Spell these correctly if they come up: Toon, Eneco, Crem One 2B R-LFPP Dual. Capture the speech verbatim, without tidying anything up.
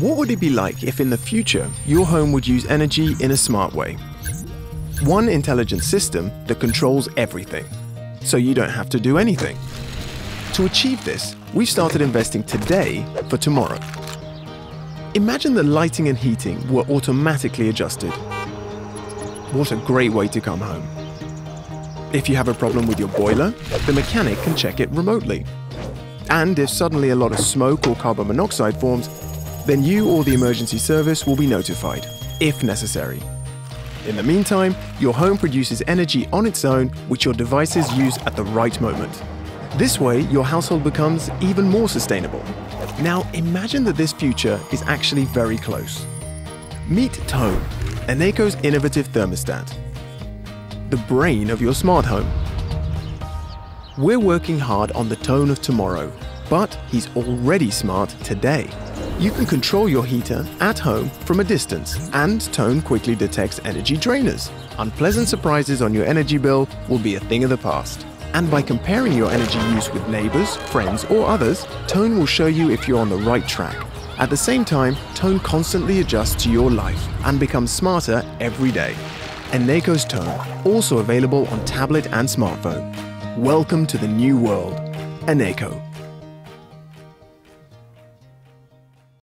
What would it be like if in the future your home would use energy in a smart way? One intelligent system that controls everything, so you don't have to do anything. To achieve this, we've started investing today for tomorrow. Imagine the lighting and heating were automatically adjusted. What a great way to come home. If you have a problem with your boiler, the mechanic can check it remotely. And if suddenly a lot of smoke or carbon monoxide forms, then you or the emergency service will be notified, if necessary. In the meantime, your home produces energy on its own, which your devices use at the right moment. This way, your household becomes even more sustainable. Now, imagine that this future is actually very close. Meet Toon, Eneco's innovative thermostat, the brain of your smart home. We're working hard on the Toon of tomorrow, but he's already smart today. You can control your heater at home from a distance, and Toon quickly detects energy drainers. Unpleasant surprises on your energy bill will be a thing of the past. And by comparing your energy use with neighbors, friends, or others, Toon will show you if you're on the right track. At the same time, Toon constantly adjusts to your life and becomes smarter every day. Eneco's Toon, also available on tablet and smartphone. Welcome to the new world, Eneco.